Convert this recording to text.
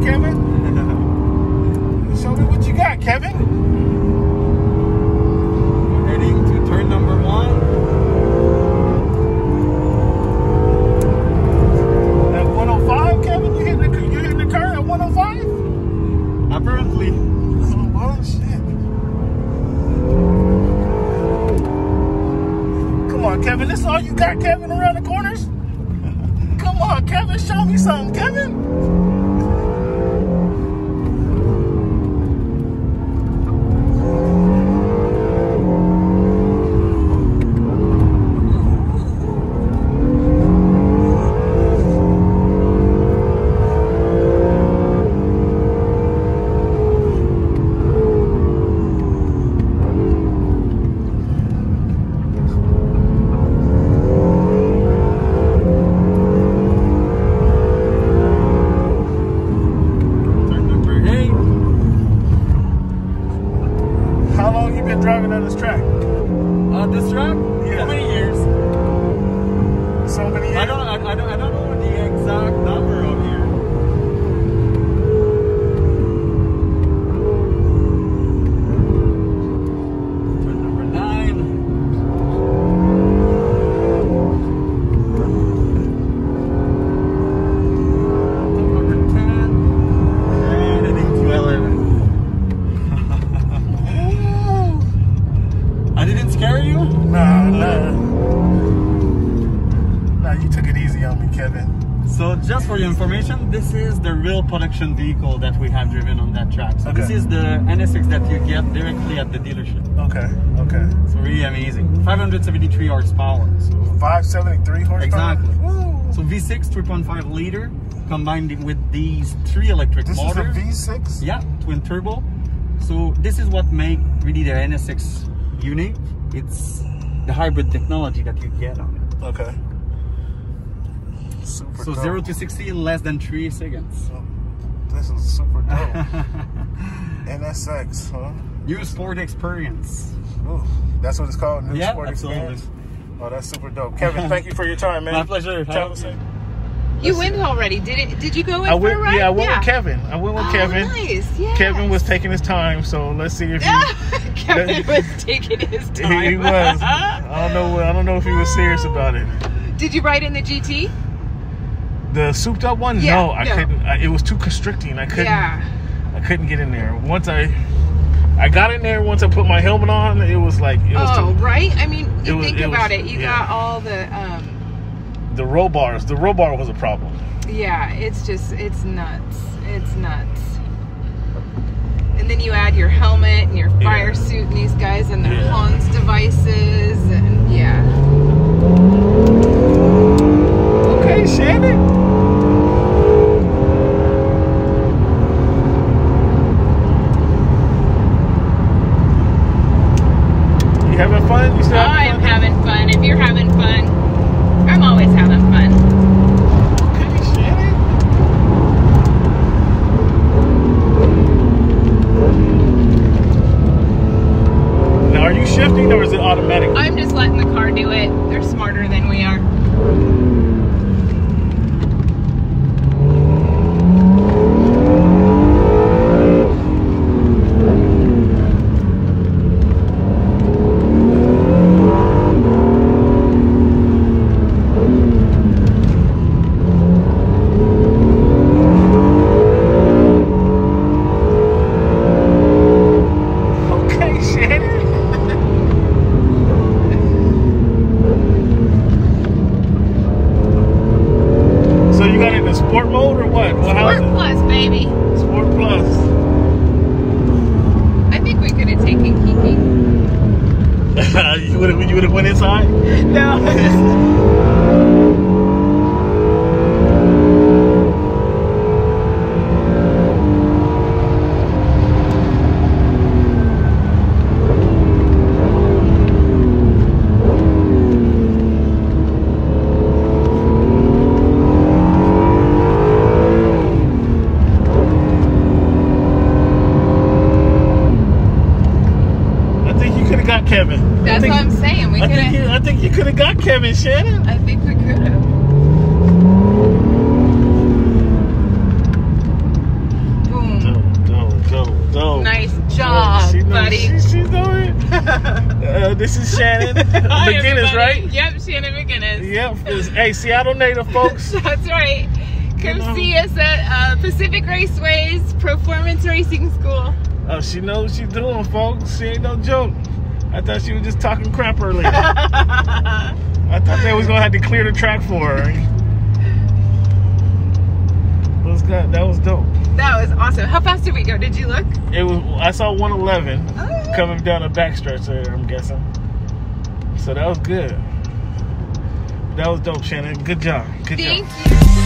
it, Kevin? Show me what you got, Kevin. We're heading to turn number 1. At 105, Kevin? You hitting the curve at 105? Apparently. Oh, shit. Come on, Kevin. This is all you got, Kevin, around the corners? Come on, Kevin. Show me something, Kevin. Driving on this track? On this track? Yeah. How many years? So many years? I don't know the exact number of years. So just for your information, this is the real production vehicle that we have driven on that track. So okay. This is the NSX that you get directly at the dealership. Okay, okay. It's really amazing. 573 horsepower. So 573 horsepower? Exactly. Woo. So V6, 3.5 liter, combined with these three electric motors. This is a V6? Yeah, twin turbo. So this is what makes really the NSX unique. It's the hybrid technology that you get on it. Okay. Super so dope. 0 to 60 in less than 3 seconds. Oh, this is super dope. NSX, huh? New Sport Experience. Ooh, that's what it's called? New Sport absolutely. Experience? Oh, that's super dope. Kevin, thank you for your time, man. My pleasure. You went already, did you go in for a ride? Yeah, I went with Kevin. I went with Kevin. Nice, yes. Kevin was taking his time, so let's see if he... Kevin was taking his time. He was. I don't know if he was serious about it. Did you ride in the GT? The souped up one? Yeah, no, I couldn't. It was too constricting. I couldn't get in there. Once I got in there, once I put my helmet on, it was like, it was too... Oh, right? I mean, think about it. You got all the roll bars. The roll bar was a problem. Yeah, it's just, it's nuts. It's nuts. And then you add your helmet and your fire suit and these guys and their Hans devices and Okay, Shannon. You would have went inside? No. Kevin. That's what I'm saying. I think you could have got Kevin, Shannon. I think we could have. This is Shannon McGinnis, right? Yep, Shannon McGinnis. Yep, it's a Seattle native, folks. That's right. Come see us at Pacific Raceway's Performance Racing School. Oh, she knows what she's doing, folks. She ain't no joke. I thought she was just talking crap earlier. I thought they was going to have to clear the track for her. That was dope. That was awesome. How fast did we go? Did you look? It was. I saw 111 coming down a backstretch there, I'm guessing. So that was good. That was dope, Shannon. Good job. Good job. Thank you.